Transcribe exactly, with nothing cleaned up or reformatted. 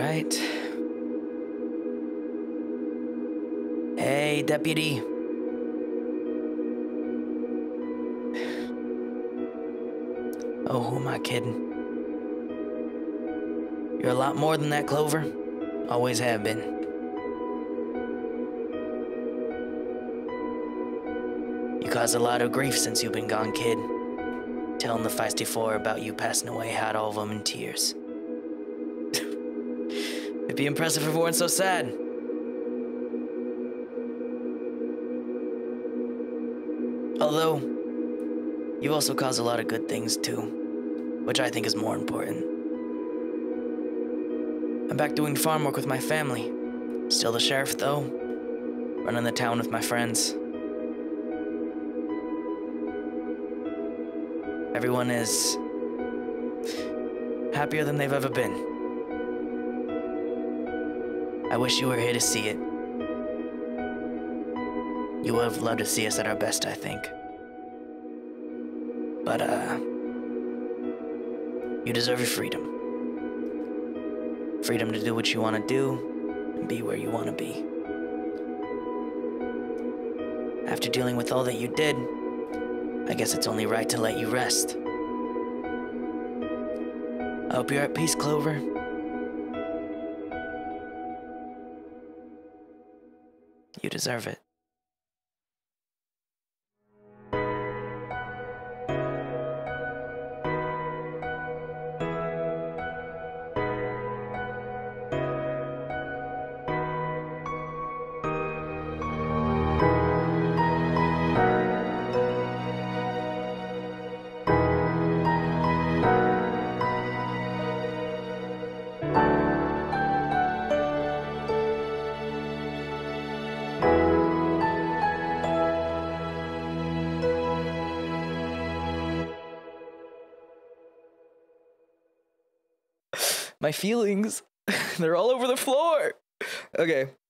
right. Hey, deputy. Oh, who am I kidding? You're a lot more than that, Clover. Always have been. You caused a lot of grief since you've been gone, kid. Telling the Feisty Four about you passing away had all of them in tears. It'd be impressive if we weren't so sad. Although, you also caused a lot of good things too, which I think is more important. I'm back doing farm work with my family. Still the sheriff though, running the town with my friends. Everyone is happier than they've ever been. I wish you were here to see it. You would have loved to see us at our best, I think. But, uh, you deserve your freedom. Freedom to do what you want to do and be where you want to be. After dealing with all that you did, I guess it's only right to let you rest. I hope you're at peace, Clover. You deserve it. My feelings, they're all over the floor. Okay,